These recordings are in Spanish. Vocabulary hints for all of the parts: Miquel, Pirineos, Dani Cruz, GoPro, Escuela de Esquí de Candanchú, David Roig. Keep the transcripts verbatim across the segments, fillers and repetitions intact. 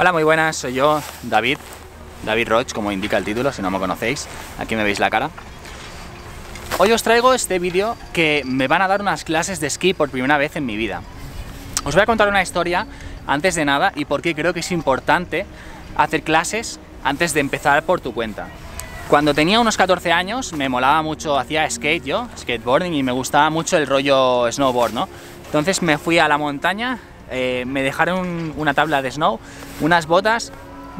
Hola, muy buenas, soy yo, David, David Roig, como indica el título, si no me conocéis, aquí me veis la cara. Hoy os traigo este vídeo que me van a dar unas clases de esquí por primera vez en mi vida. Os voy a contar una historia antes de nada y por qué creo que es importante hacer clases antes de empezar por tu cuenta. Cuando tenía unos catorce años me molaba mucho, hacía skate yo, skateboarding, y me gustaba mucho el rollo snowboard, ¿no? Entonces me fui a la montaña. Eh, me dejaron una tabla de snow, unas botas,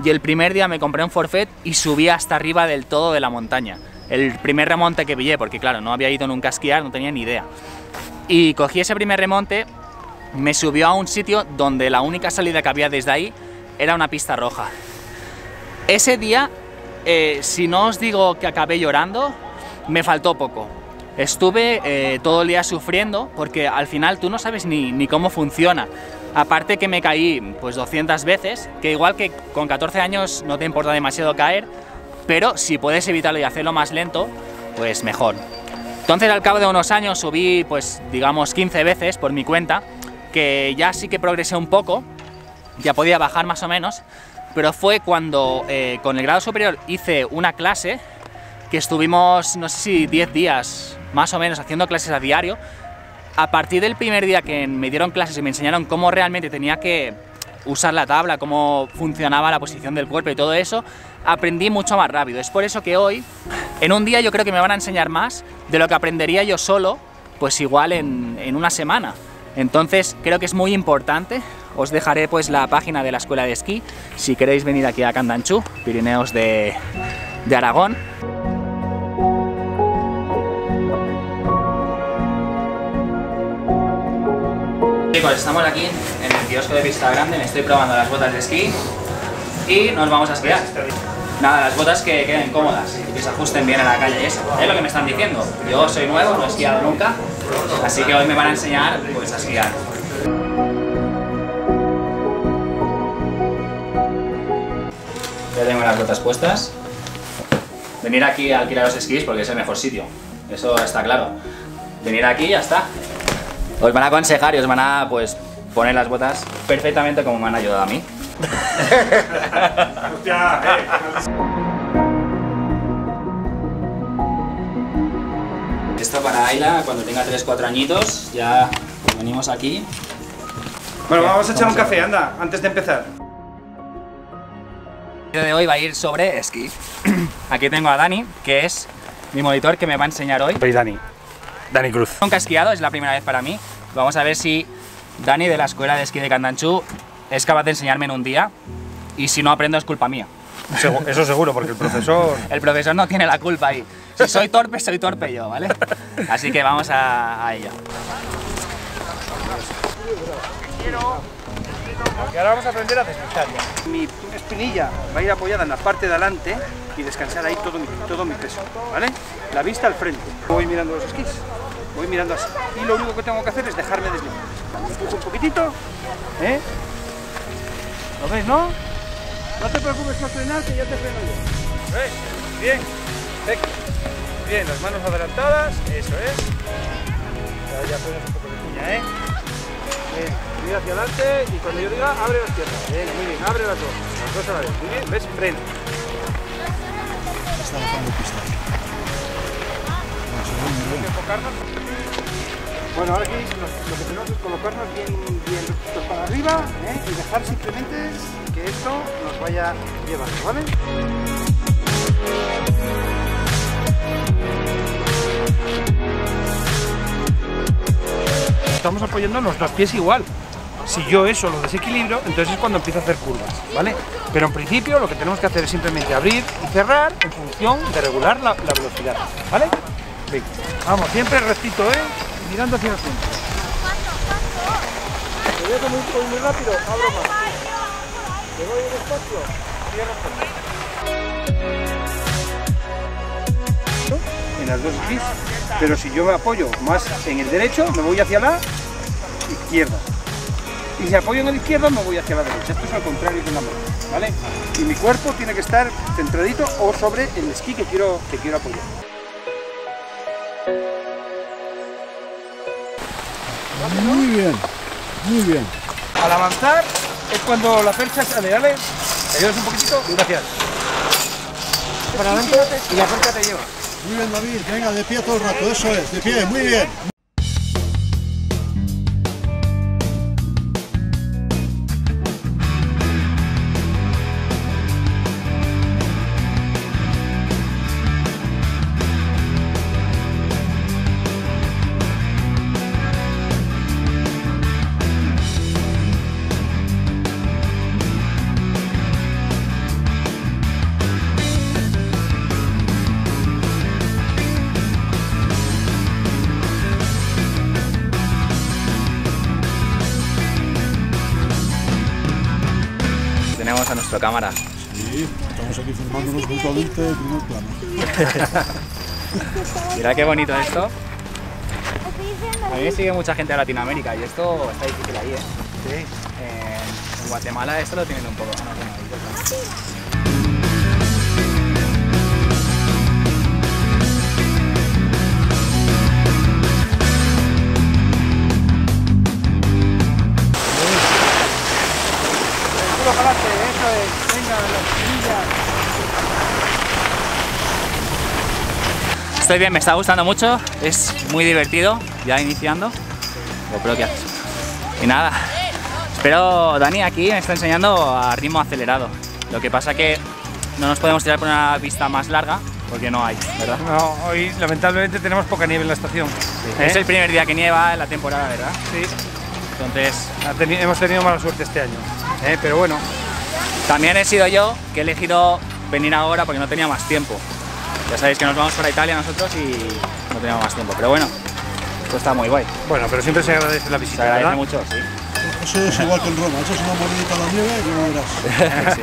y el primer día me compré un forfait y subí hasta arriba del todo de la montaña. El primer remonte que pillé, porque claro, no había ido nunca a esquiar, no tenía ni idea. Y cogí ese primer remonte, me subió a un sitio donde la única salida que había desde ahí era una pista roja. Ese día, eh, si no os digo que acabé llorando, me faltó poco. Estuve eh, todo el día sufriendo porque al final tú no sabes ni, ni cómo funciona. Aparte que me caí pues doscientas veces, que igual que con catorce años no te importa demasiado caer, pero si puedes evitarlo y hacerlo más lento, pues mejor. Entonces al cabo de unos años subí pues digamos quince veces por mi cuenta, que ya sí que progresé un poco, ya podía bajar más o menos, pero fue cuando eh, con el grado superior hice una clase que estuvimos no sé si diez días más o menos haciendo clases a diario. A partir del primer día que me dieron clases y me enseñaron cómo realmente tenía que usar la tabla, cómo funcionaba la posición del cuerpo y todo eso, aprendí mucho más rápido. Es por eso que hoy, en un día, yo creo que me van a enseñar más de lo que aprendería yo solo, pues igual en, en una semana. Entonces creo que es muy importante. Os dejaré pues la página de la escuela de esquí si queréis venir aquí a Candanchú, Pirineos de, de Aragón. Chicos, estamos aquí en el kiosco de pista grande, me estoy probando las botas de esquí y nos vamos a esquiar. Nada, las botas que queden cómodas y que se ajusten bien a la calle, es lo que me están diciendo. Yo soy nuevo, no he esquiado nunca, así que hoy me van a enseñar pues a esquiar. Ya tengo las botas puestas. Venir aquí a alquilar los esquís porque es el mejor sitio, eso está claro. Venir aquí y ya está. Os van a aconsejar y os van a pues poner las botas perfectamente como me han ayudado a mí. Esto para Ayla cuando tenga tres cuatro añitos, ya venimos aquí. Bueno, vamos a echar un café, anda, antes de empezar. El vídeo de hoy va a ir sobre esquí. Aquí tengo a Dani, que es mi monitor que me va a enseñar hoy. Soy Dani. Dani Cruz. Nunca he esquiado, es la primera vez para mí. Vamos a ver si Dani de la escuela de esquí de Candanchú es capaz de enseñarme en un día, y si no aprendo es culpa mía. Eso seguro, porque el profesor... el profesor no tiene la culpa ahí. Si soy torpe, soy torpe yo, ¿vale? Así que vamos a, a ello. Y ahora vamos a aprender a deslizar. Mi espinilla va a ir apoyada en la parte de adelante y descansar ahí todo mi, todo mi peso, ¿vale? La vista al frente. Voy mirando los esquís, voy mirando así. Y lo único que tengo que hacer es dejarme deslizar. Empujo un poquitito, ¿eh? ¿Lo veis, no? No te preocupes por frenar, que ya te freno yo. ¿Veis? Bien, perfecto. Bien, las manos adelantadas, eso es. Ya, ya pones un poco de cuña, ¿eh? Bien, ir hacia adelante y cuando yo diga, abre las piernas. Bien, muy bien, abre las dos. Las dos a la vez. Muy bien, ¿ves? Freno. Está dejando pista. Hay que enfocarnos. Bueno, ahora aquí lo que tenemos es colocarnos bien, bien rectos para arriba, ¿eh? Y dejar simplemente que esto nos vaya llevando, ¿vale? Estamos apoyando nuestros pies igual. Si yo eso lo desequilibro, entonces es cuando empiezo a hacer curvas, ¿vale? Pero en principio lo que tenemos que hacer es simplemente abrir y cerrar en función de regular la, la velocidad, ¿vale? Bien. Vamos, siempre rectito, ¿eh? Mirando hacia el punto. Me voy como muy rápido, abro más. Me voy despacio, cierro. En las dos esquís, pero si yo me apoyo más en el derecho, me voy hacia la izquierda. Y si apoyo en la izquierda, me voy hacia la derecha. Esto es al contrario de la mano, ¿vale? Y mi cuerpo tiene que estar centradito o sobre el esquí que quiero, que quiero apoyar. Muy bien, muy bien. Al avanzar, es cuando la percha sale, dale, te ayudas un poquitito, gracias. Para adelante y la percha te lleva. Muy bien, David, que venga de pie todo el rato, eso es, de pie, muy bien. A nuestra cámara. Sí, estamos aquí filmándonos puntualmente de primer plano. Mira qué bonito esto. A mí me sigue mucha gente de Latinoamérica y esto está difícil ahí, ¿eh? Sí. Eh, en Guatemala esto lo tienen un poco. ¿No? Estoy bien, me está gustando mucho, es muy divertido, ya iniciando. GoPro, ¿qué haces? Y nada, espero, Dani aquí me está enseñando a ritmo acelerado. Lo que pasa que no nos podemos tirar por una pista más larga, porque no hay, ¿verdad? No, hoy lamentablemente tenemos poca nieve en la estación. Sí. ¿Eh? Es el primer día que nieva en la temporada, ¿verdad? Sí. Entonces, teni hemos tenido mala suerte este año, ¿eh? Pero bueno. También he sido yo que he elegido venir ahora porque no tenía más tiempo. Ya sabéis que nos vamos para Italia nosotros y no tenemos más tiempo, pero bueno, esto está muy guay. Bueno, pero siempre se agradece la visita, se agradece, ¿verdad? Mucho, sí. Eso es igual que en Roma, eso es una monedita a la nieve y no verás. Sí, sí.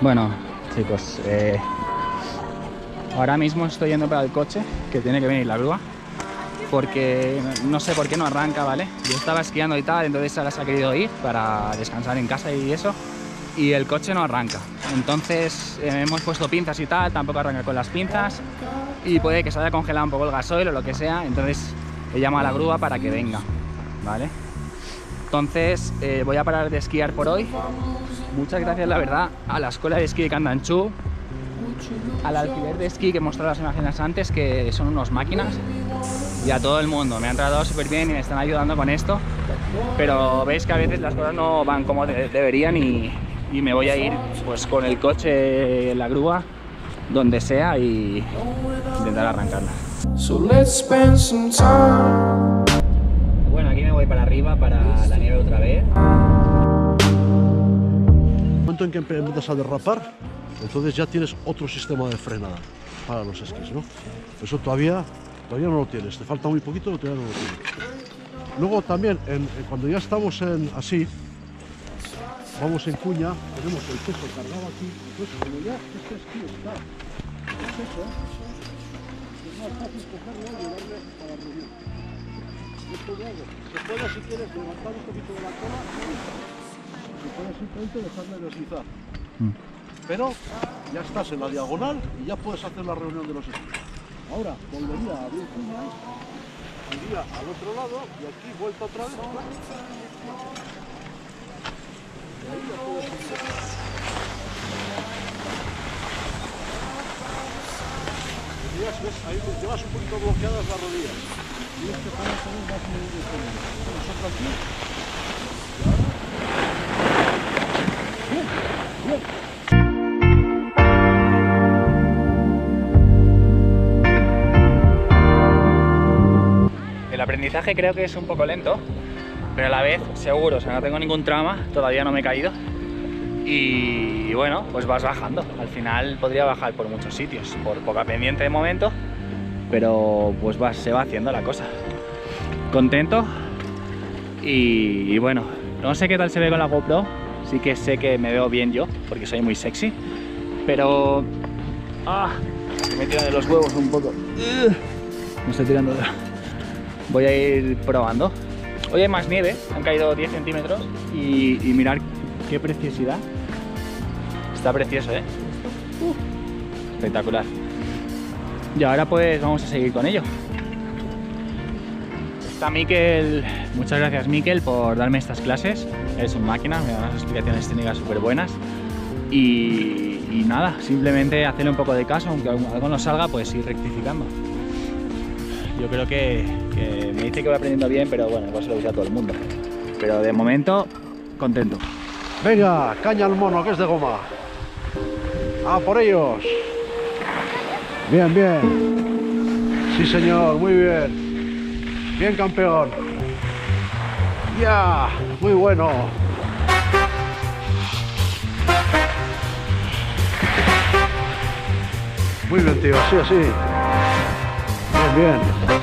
Bueno, chicos, eh... ahora mismo estoy yendo para el coche, que tiene que venir la grúa, porque no sé por qué no arranca, ¿vale? Yo estaba esquiando y tal, entonces ahora se ha querido ir para descansar en casa y eso, y el coche no arranca. Entonces eh, hemos puesto pinzas y tal, tampoco arranca con las pinzas, y puede que se haya congelado un poco el gasoil o lo que sea, entonces he llamado a la grúa para que venga, ¿vale? Entonces eh, voy a parar de esquiar por hoy. Muchas gracias, la verdad, a la Escuela de Esquí de Candanchú, al alquiler de esquí que he mostrado las imágenes antes, que son unos máquinas, y a todo el mundo. Me han tratado súper bien y me están ayudando con esto, pero veis que a veces las cosas no van como de deberían y, y me voy a ir pues con el coche, la grúa, donde sea, y intentar arrancarla. Bueno, aquí me voy para arriba, para la nieve otra vez. El momento en que empiezas a derrapar, entonces ya tienes otro sistema de frenada para los esquís, ¿no? Eso todavía, todavía no lo tienes, te falta muy poquito, pero todavía no lo tienes. Luego también, en, en, cuando ya estamos en, así, vamos en cuña, tenemos el peso cargado aquí, entonces como ya este esquí está, el peso, es más fácil cogerlo y llevarle a la reunión. Esto lo hago, después si quieres levantar un poquito de la cola, y puedes simplemente dejarle deslizar. Mm. Pero ya estás en la diagonal y ya puedes hacer la reunión de los esquís. Ahora volvería a abrir cuña, iría al otro lado y aquí vuelta otra vez. Y ahí ya puedes hacer. Ahí llevas un poquito bloqueadas las rodillas. Y este panel también va a ser diferente. Nosotros aquí. Bien, bien. El aprendizaje creo que es un poco lento, pero a la vez seguro, o sea, no tengo ningún trauma, todavía no me he caído y bueno, pues vas bajando. Al final podría bajar por muchos sitios, por poca pendiente de momento, pero pues va, se va haciendo la cosa. Contento y, y bueno, no sé qué tal se ve con la GoPro, sí que sé que me veo bien yo, porque soy muy sexy, pero... ¡Ah! Me tiran de los huevos un poco. Me estoy tirando de... Voy a ir probando. Hoy hay más nieve, han caído diez centímetros y, y mirar ¡Qué preciosidad! Está precioso, ¿eh? Uh, espectacular. Y ahora pues vamos a seguir con ello. Está Miquel. Muchas gracias, Miquel, por darme estas clases. Eres un máquina, me da unas explicaciones técnicas súper buenas. Y, y nada, simplemente hacerle un poco de caso, aunque algo no salga, pues ir rectificando. Yo creo que, que me dice que voy aprendiendo bien, pero bueno, igual se lo dice a todo el mundo. Pero de momento, contento. Venga, caña al mono, que es de goma. ¡Ah, por ellos! Bien, bien. Sí, señor, muy bien. Bien, campeón. ¡Ya! Yeah, muy bueno. Muy bien, tío, así, así. Bien, bien. Bien.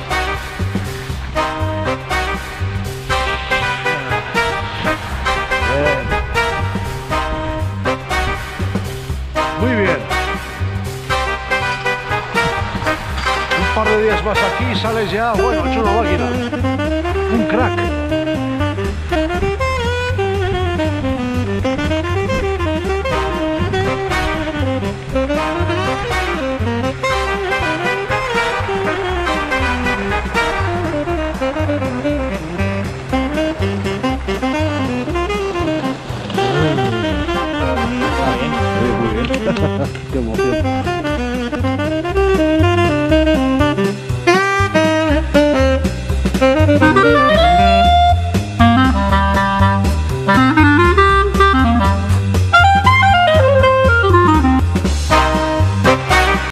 Muy bien. Un par de días vas aquí y sales ya, bueno, hecho una máquina. Un crack.